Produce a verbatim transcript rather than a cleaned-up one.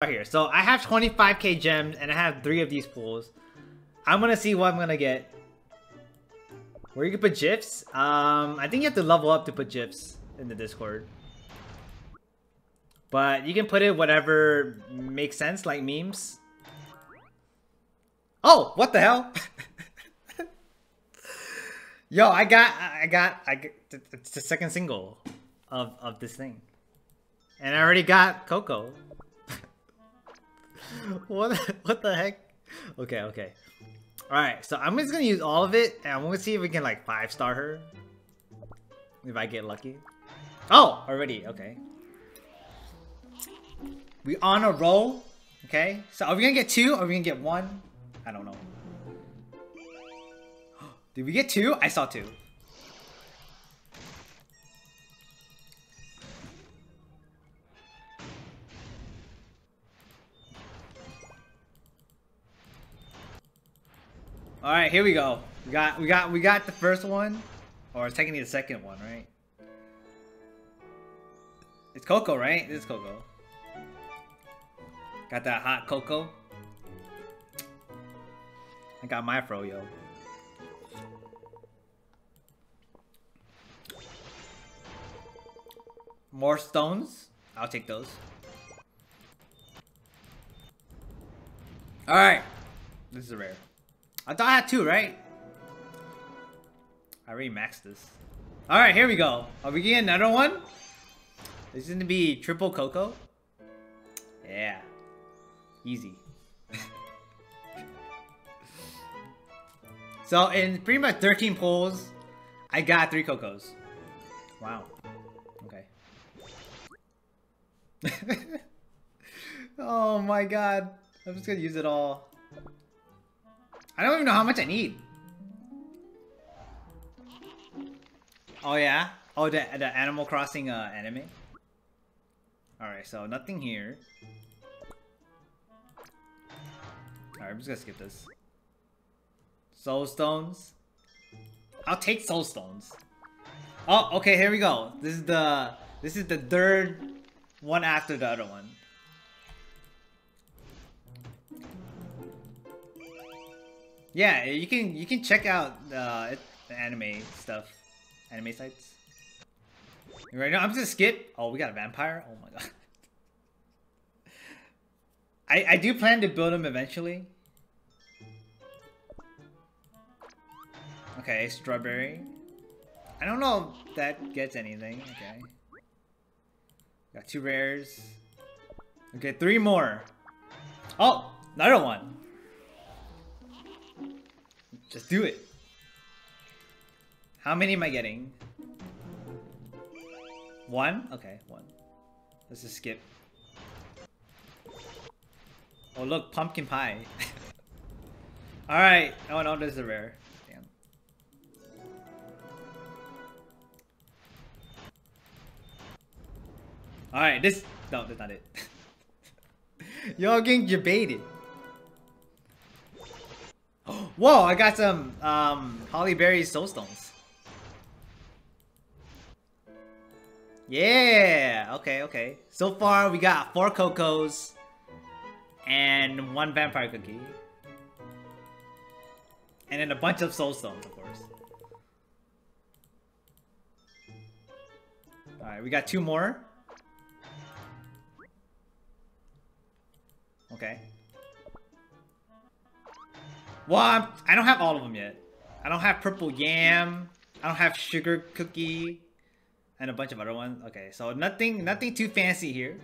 Right here. So I have twenty-five K gems and I have three of these pools. I'm gonna see what I'm gonna get. Where you can put gifs? Um, I think you have to level up to put gifs in the Discord. But you can put it whatever makes sense, like memes. Oh, what the hell? Yo, I got, I got, I got, it's the second single of, of this thing. And I already got Coco. What what the heck? Okay, okay. Alright, so I'm just gonna use all of it, and I'm gonna see if we can, like, five-star her. If I get lucky. Oh! Already, okay. We on a roll, okay? So are we gonna get two? Or are we gonna get one? I don't know. Did we get two? I saw two. All right, here we go. We got, we got, we got the first one, or technically the second one, right? It's Coco, right? It's Coco. Got that hot Coco. I got my fro, yo. More stones. I'll take those. All right, this is a rare. I thought I had two, right? I already maxed this. Alright, here we go. Are we getting another one? This is gonna be triple Coco. Yeah. Easy. So, in pretty much thirteen pulls, I got three Cocos. Wow. Okay. Oh my god. I'm just gonna use it all. I don't even know how much I need. Oh yeah? Oh, the, the Animal Crossing uh, anime. Alright, so nothing here. Alright, I'm just gonna skip this. Soul Stones. I'll take Soul Stones. Oh, okay, here we go. This is the, this is the third one after the other one. Yeah, you can you can check out uh, the anime stuff, anime sites. Right now, I'm just gonna skip. Oh, we got a vampire. Oh my god. I I do plan to build him eventually. Okay, strawberry. I don't know if that gets anything. Okay. Got two rares. Okay, three more. Oh, another one. Just do it. How many am I getting? One? Okay, one. Let's just skip. Oh look, pumpkin pie. Alright. Oh no, this is a rare. Damn. Alright, this... No, that's not it. Y'all getting jebaited. Whoa, I got some um, Hollyberry soul stones. Yeah, okay, okay. So far, we got four Cocos and one vampire cookie. And then a bunch of soul stones, of course. Alright, we got two more. Okay. Well, I'm, I don't have all of them yet. I don't have purple yam. I don't have sugar cookie, and a bunch of other ones. Okay, so nothing, nothing too fancy here.